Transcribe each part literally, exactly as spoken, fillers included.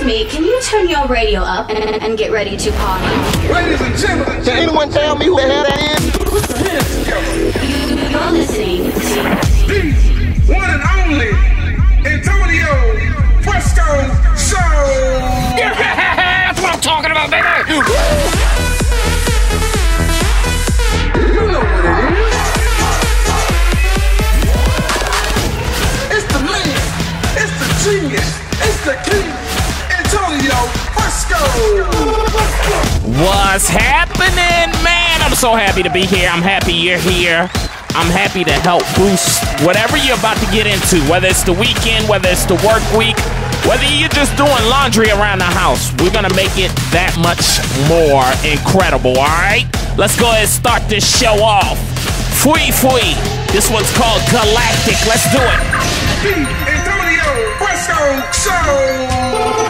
Excuse me, can you turn your radio up and, and, and get ready to party? Ladies and gentlemen, can anyone tell me who the hell that is? Put your hands together. You're listening to the one and only Antonio Fresco Show. That's what I'm talking about, baby. What's happening, man? I'm so happy to be here. I'm happy you're here. I'm happy to help boost whatever you're about to get into, whether it's the weekend, whether it's the work week, whether you're just doing laundry around the house. We're gonna make it that much more incredible, all right? Let's go ahead and start this show off. Fui Fui. This one's called Galactic. Let's do it. Antonio Fresco Show.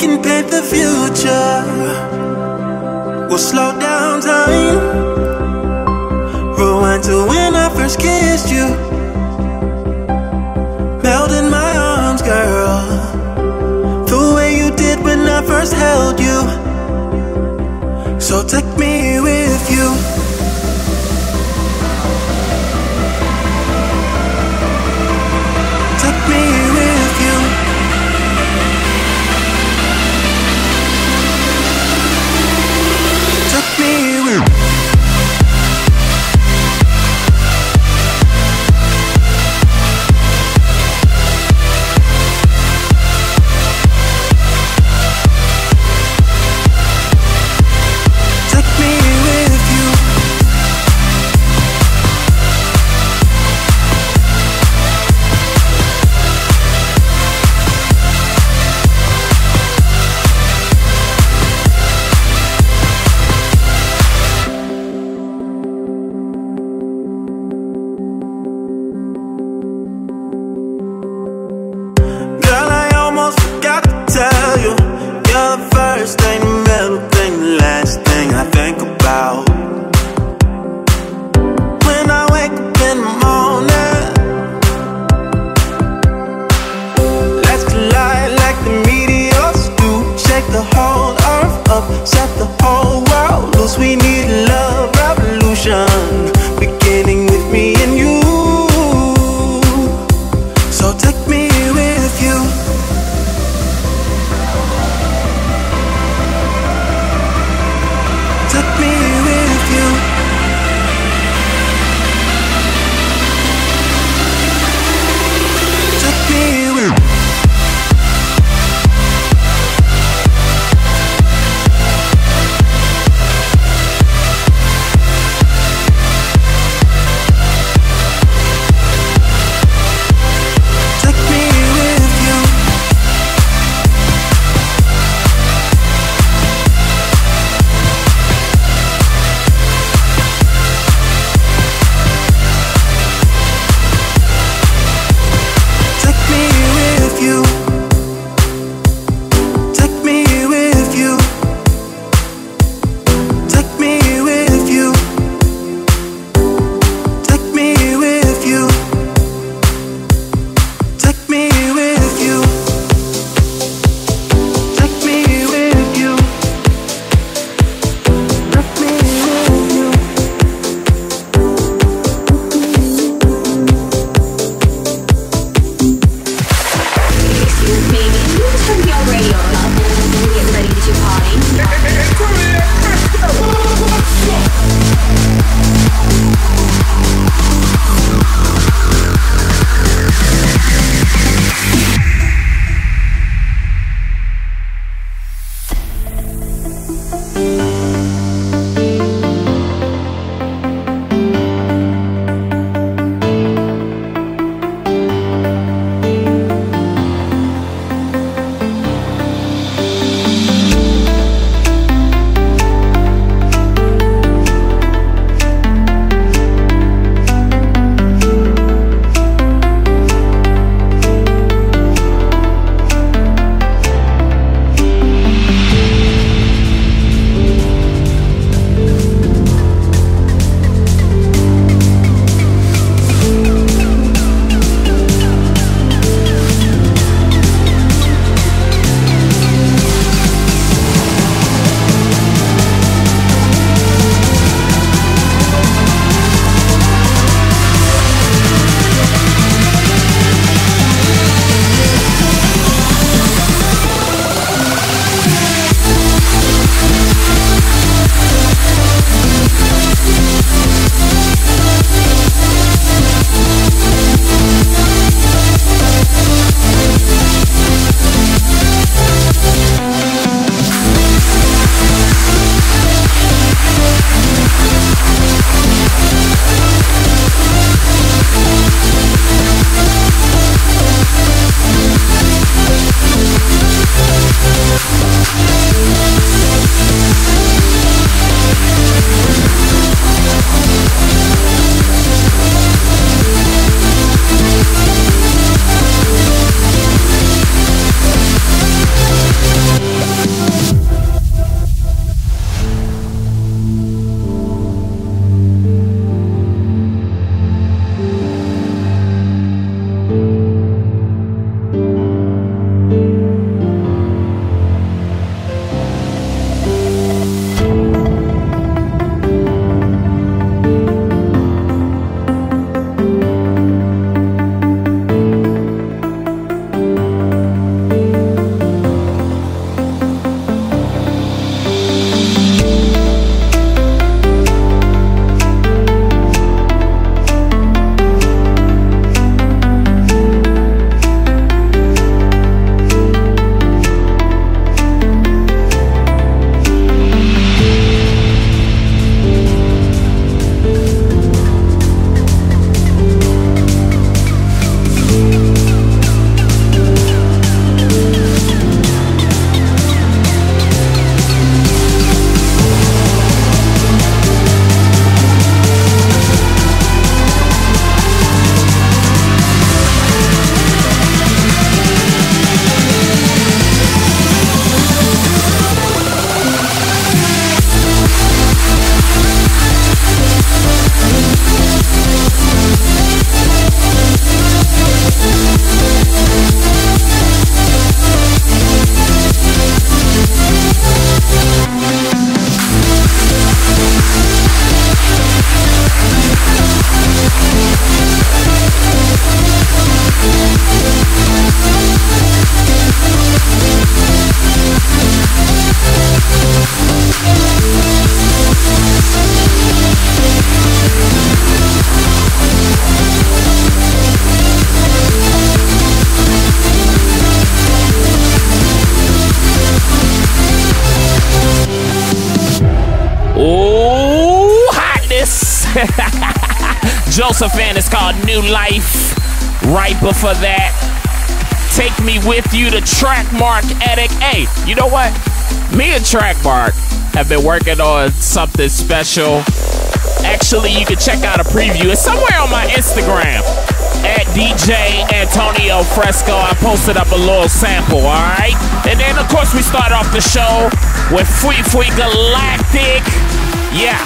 can paint the future. We'll slow down time, rewind to when I first kissed you. Melt in my arms, girl, the way you did when I first held you. So take me with you. We'll be right back. Josephan is called New Life. Right before that, Take Me With You to Trackmark Attic. Hey, you know what? Me and Trackmark have been working on something special. Actually, you can check out a preview. It's somewhere on my Instagram at D J Antonio Fresco. I posted up a little sample, all right? And then, of course, we start off the show with Fiuu Galactic. Yeah,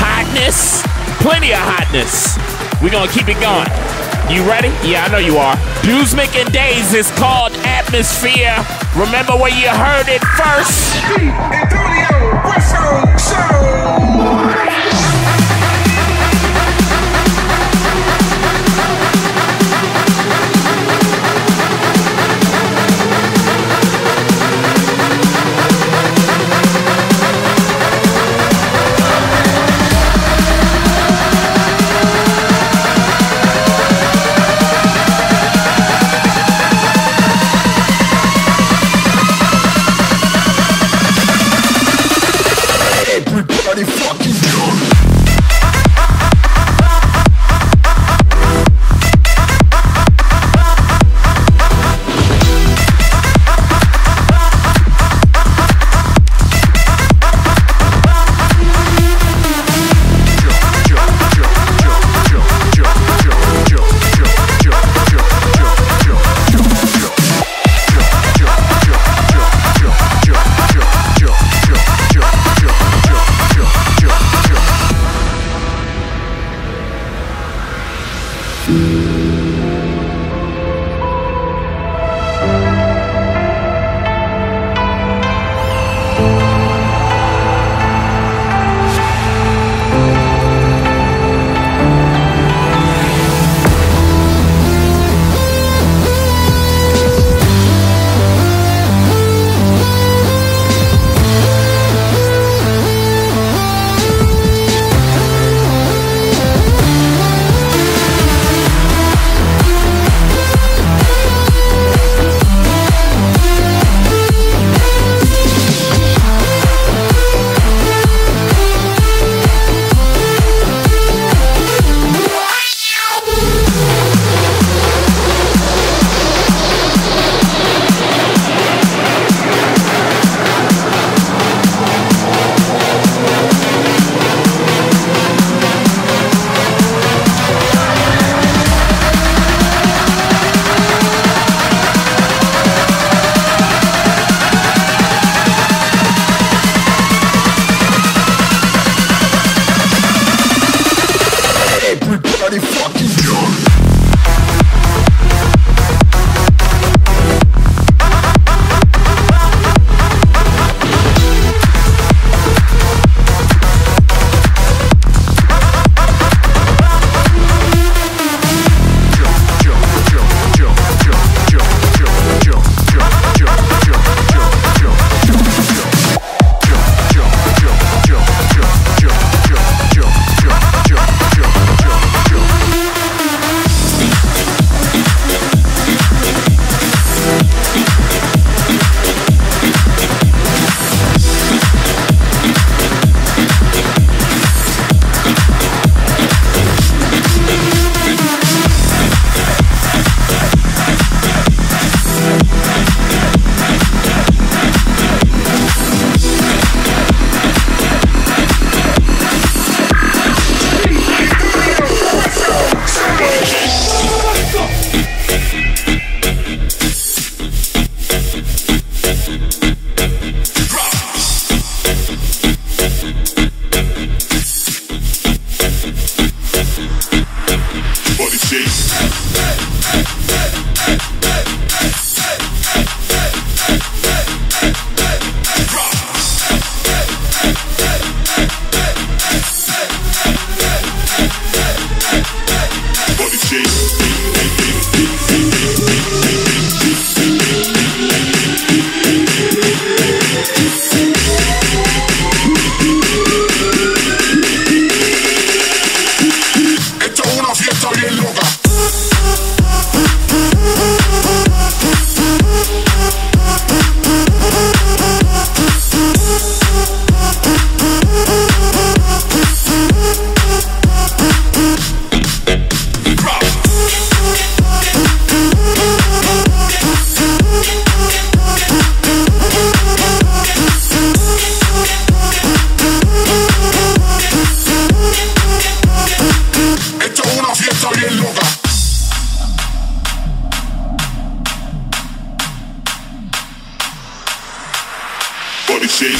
hotness. Plenty of hotness. We're going to keep it going. You ready? Yeah, I know you are. Dudes Making Days is called Atmosphere. Remember where you heard it first? Antonio Fresco Show. Everybody fucking go! for the shit.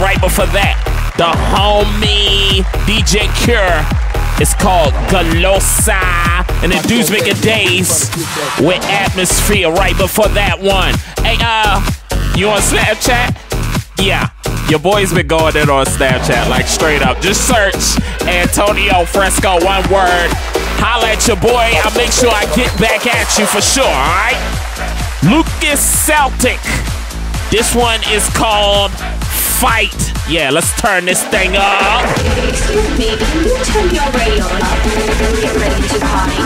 Right before that, the homie D J Cure. It's called Galosa. And the dudes make a days with Atmosphere right before that one. Hey, uh, you on Snapchat? Yeah. Your boys been going in on Snapchat, like straight up. Just search Antonio Fresco, one word. Holla at your boy. I'll make sure I get back at you for sure, all right? Lukas Celik. This one is called Fight. Yeah, let's turn this thing up. Excuse me, can you turn your radio up and get ready to party?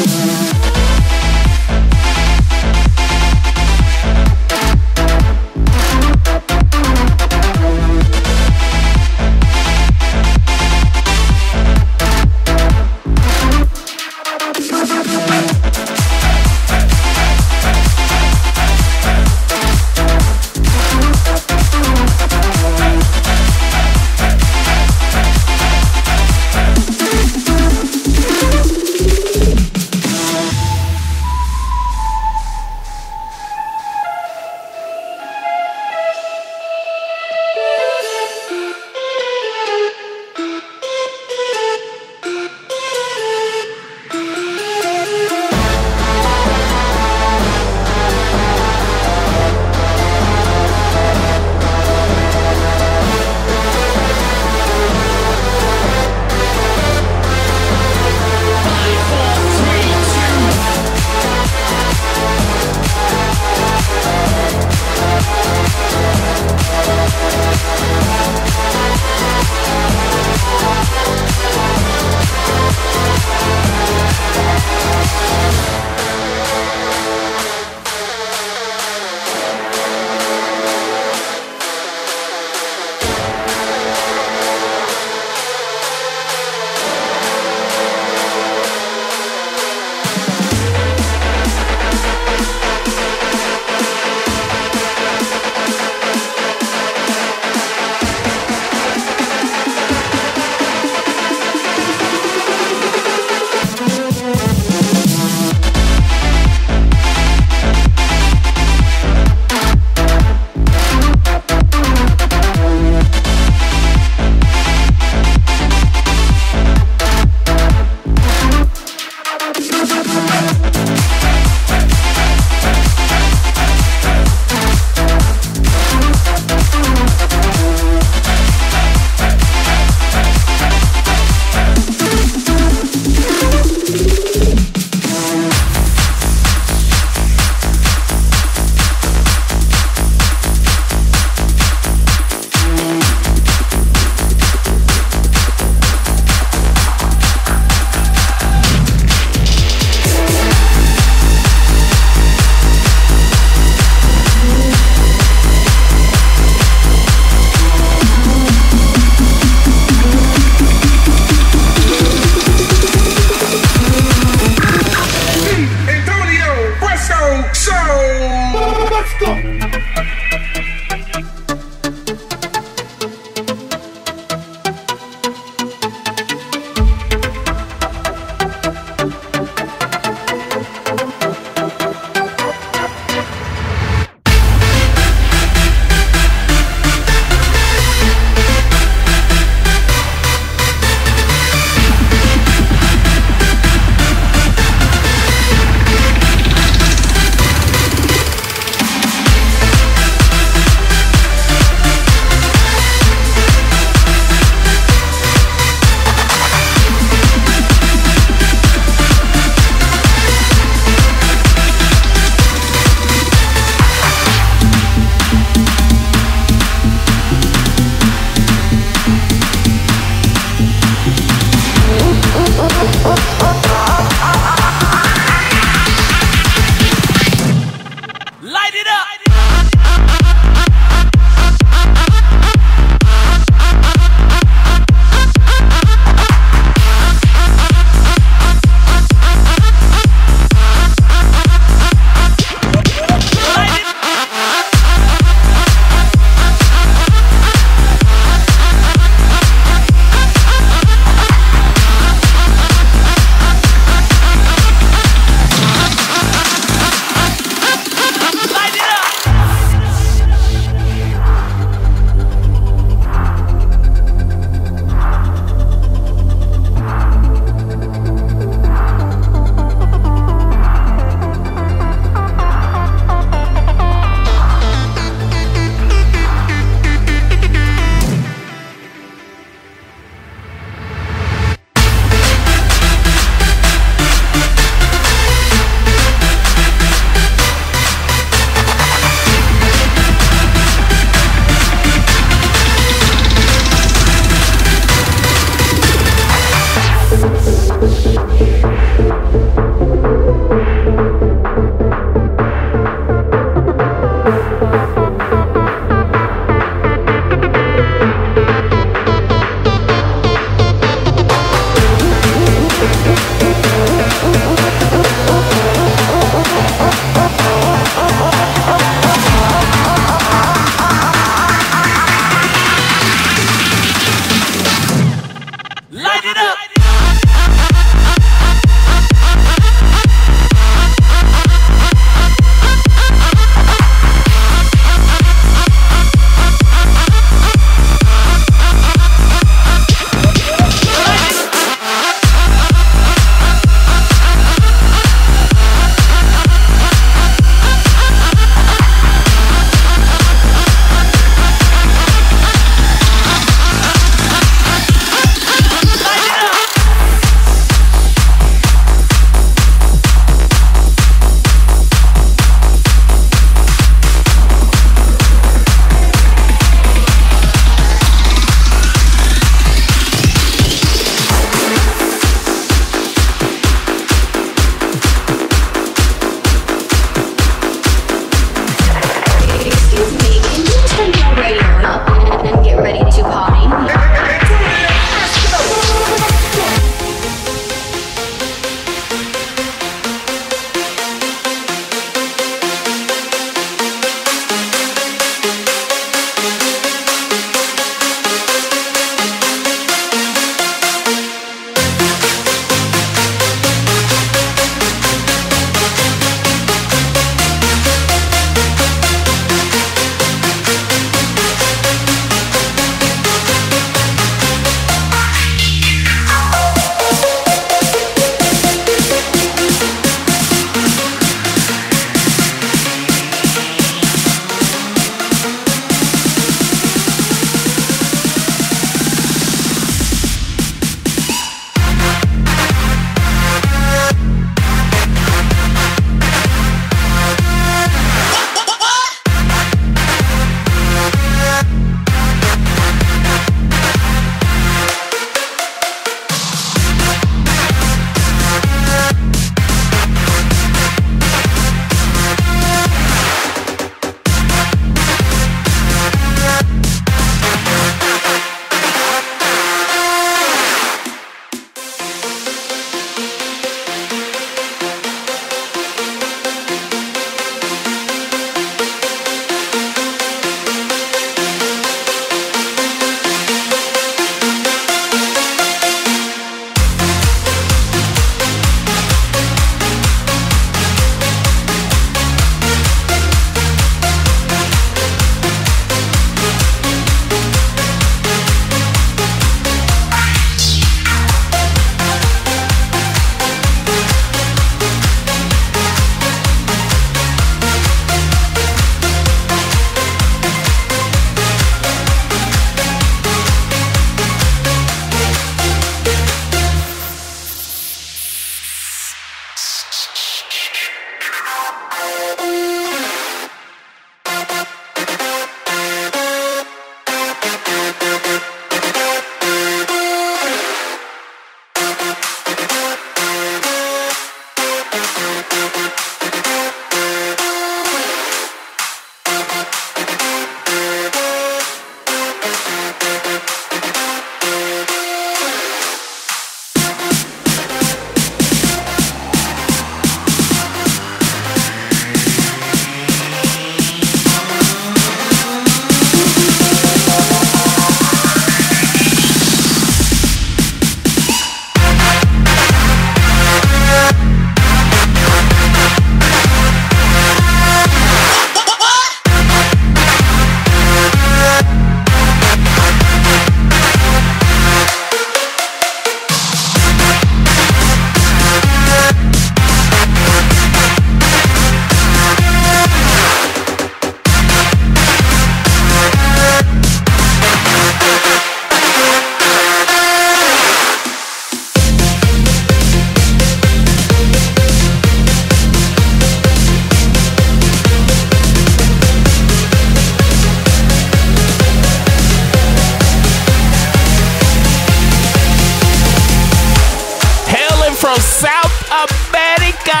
from South America.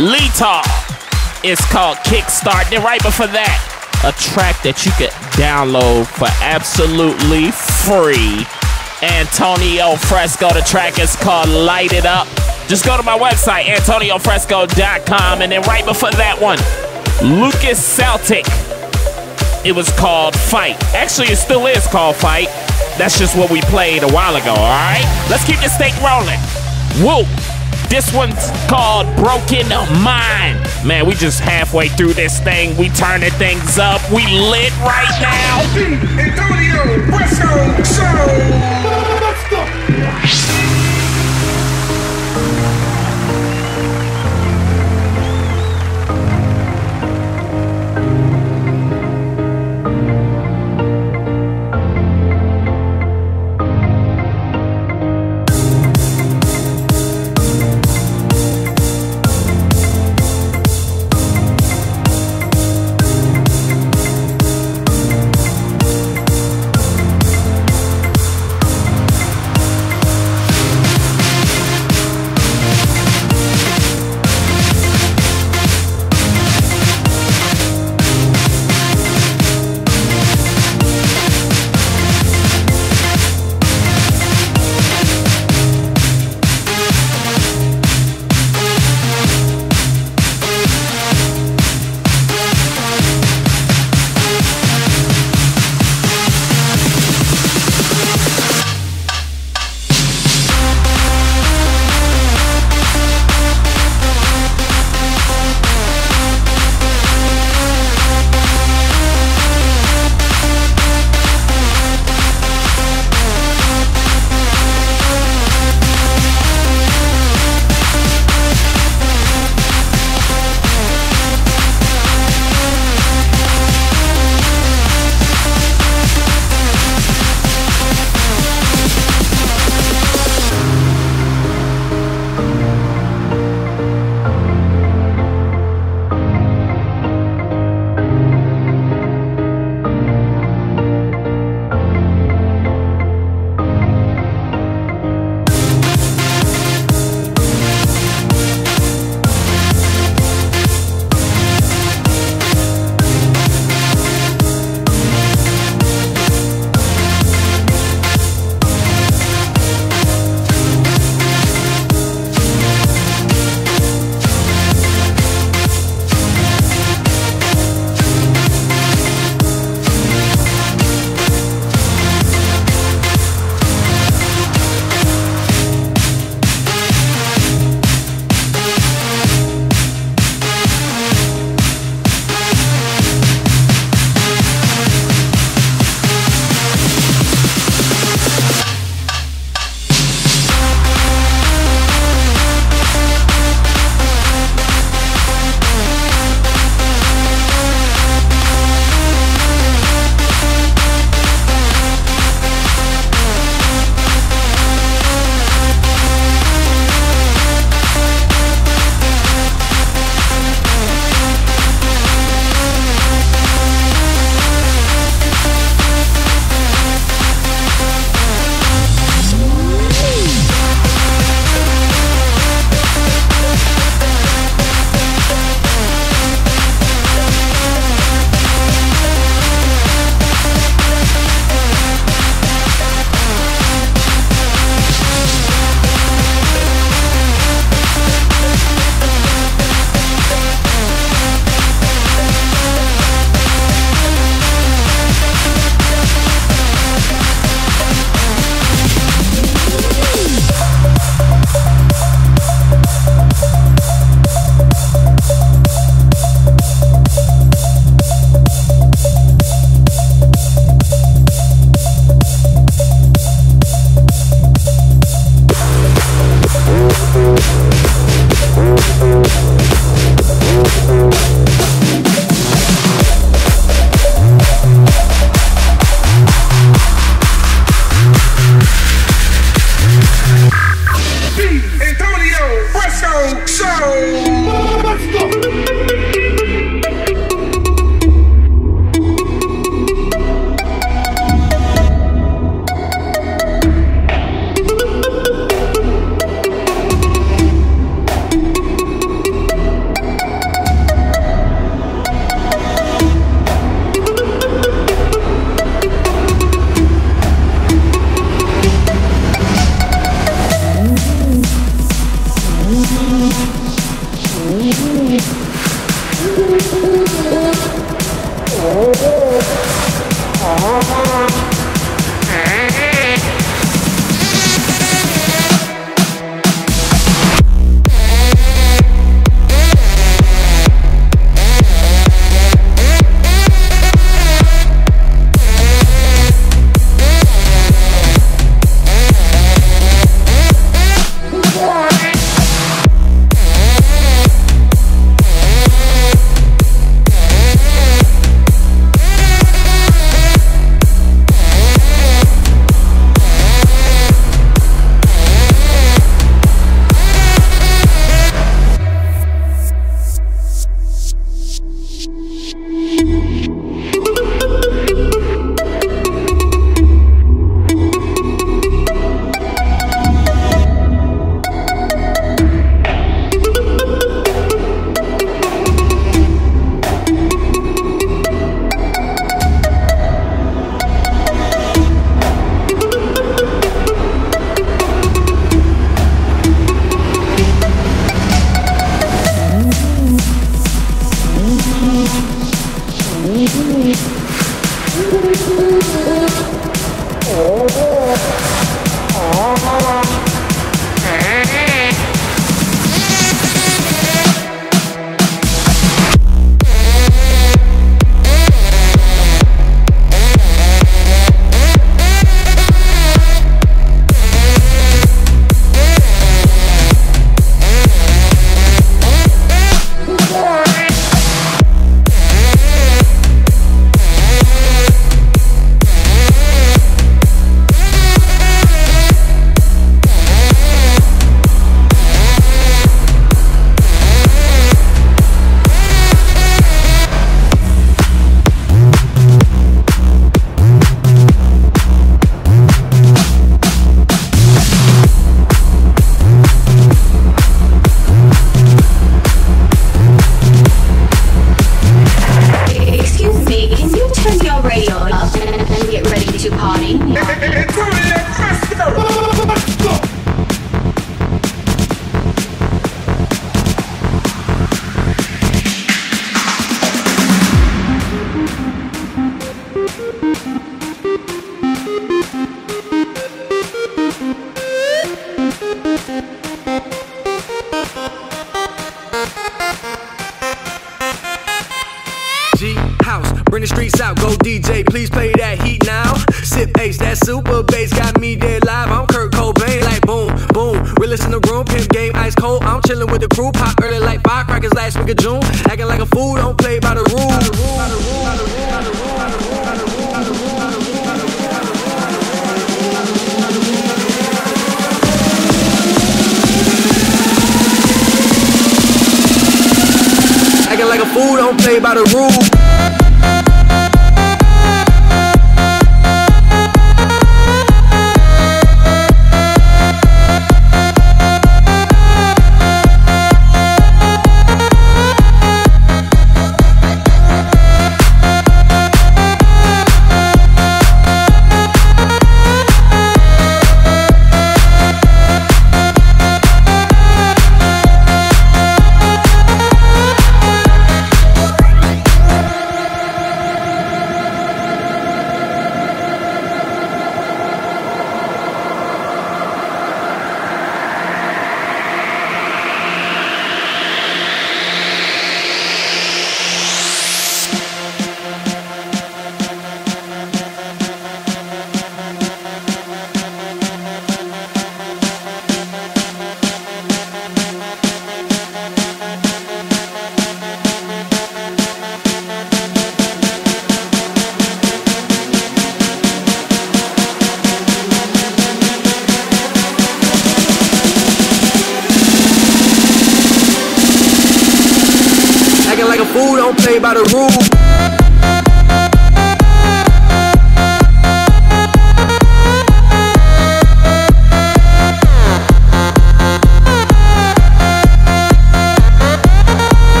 Lita is called Kickstart. And right before that, a track that you could download for absolutely free. Antonio Fresco. The track is called Light It Up. Just go to my website, antonio fresco dot com. And then right before that one, Lukas Celik. It was called Fight. Actually, it still is called Fight. That's just what we played a while ago, all right? Let's keep this thing rolling. Woo! This one's called Broken Mind. Man, we just halfway through this thing. We turning things up. We lit right now. Antonio Fresco Show. Let's go.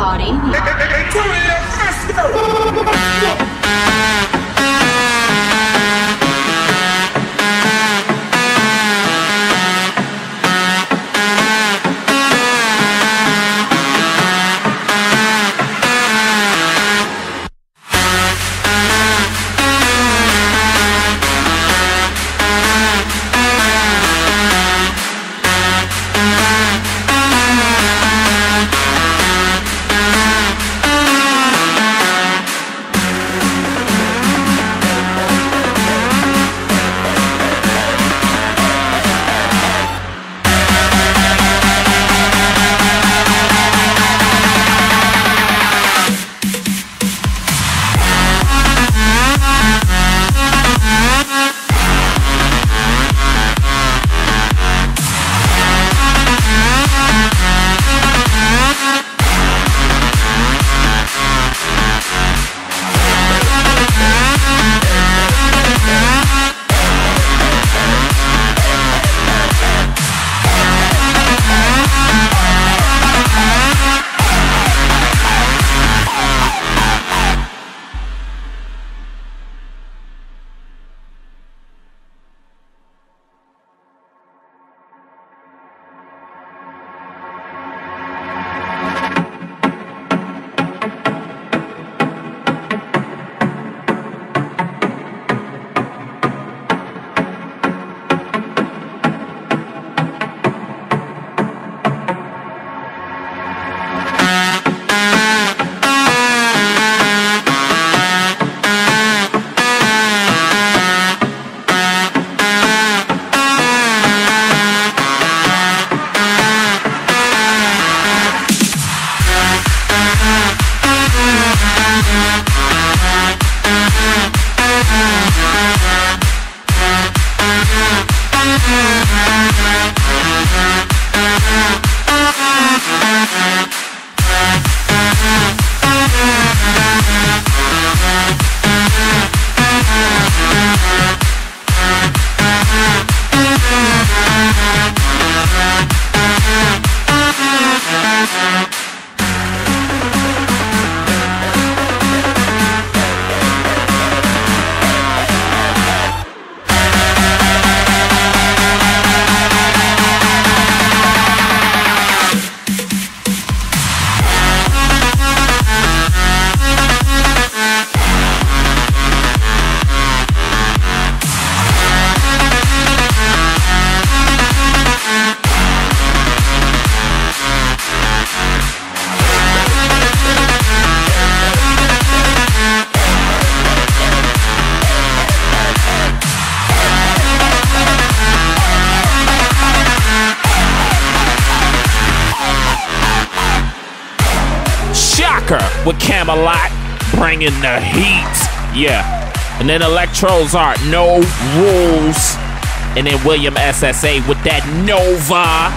party. Antonio Fresco! With Camelot bringing the heat, yeah. And then Electrozart, no rules. And then William S S A with that Nova,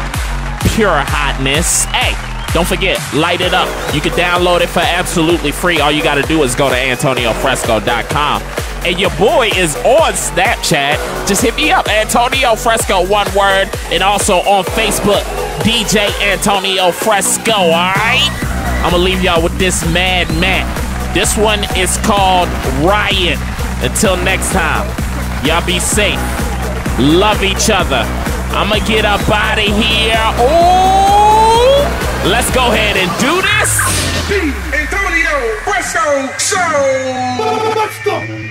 pure hotness. Hey, don't forget, light it up. You can download it for absolutely free. All you gotta do is go to Antonio Fresco dot com. And your boy is on Snapchat. Just hit me up, Antonio Fresco, one word. And also on Facebook, D J Antonio Fresco, all right? I'm gonna leave y'all with this MADMATT. This one is called Riot. Until next time, y'all be safe. Love each other. I'm gonna get up out of here. Ooh! Let's go ahead and do this. The Antonio Fresco Show. Let's go.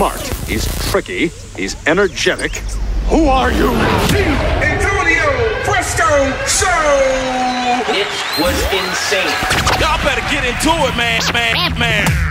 smart, he's tricky, he's energetic. Who are you? Antonio Fresco Show! It was insane. Y'all better get into it, man, man, man.